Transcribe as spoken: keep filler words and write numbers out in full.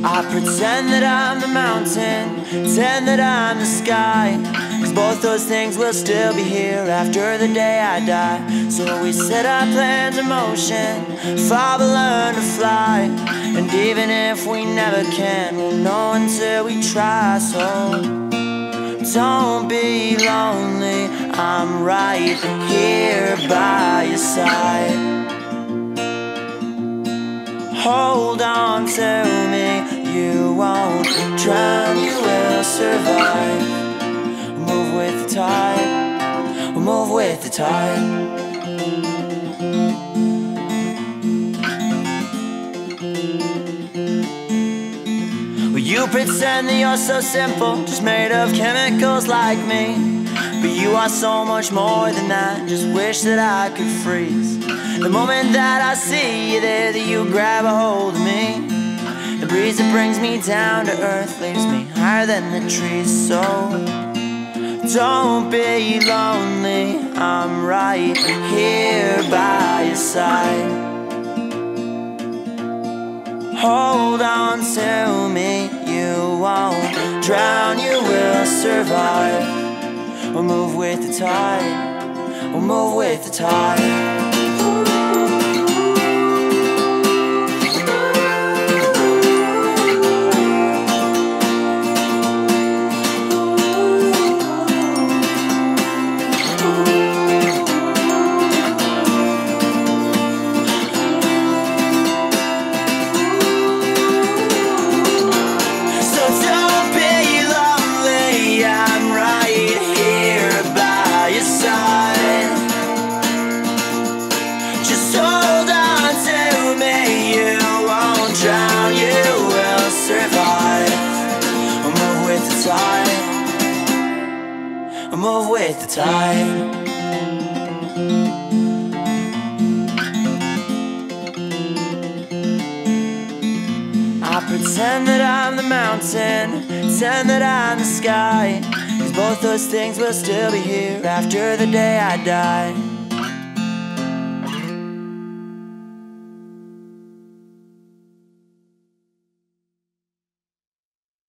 I pretend that I'm the mountain, pretend that I'm the sky, 'cause both those things will still be here after the day I die. So we set our plans in motion, far we'll learn to fly, and even if we never can, we'll know until we try. So don't be lonely, I'm right here by your side. Hold on to me, you won't drown, you will survive. We'll move with the tide, we'll move with the tide. Well, you pretend that you're so simple, just made of chemicals like me, but you are so much more than that, just wish that I could freeze. The moment that I see you there, that you grab a hold of me, the breeze that brings me down to earth leaves me higher than the trees. So don't be lonely, I'm right here by your side. Hold on to me, you won't drown, you will survive. We'll move with the tide, we'll move with the tide. I move with the tide. I pretend that I'm the mountain, pretend that I'm the sky, 'cause both those things will still be here after the day I die.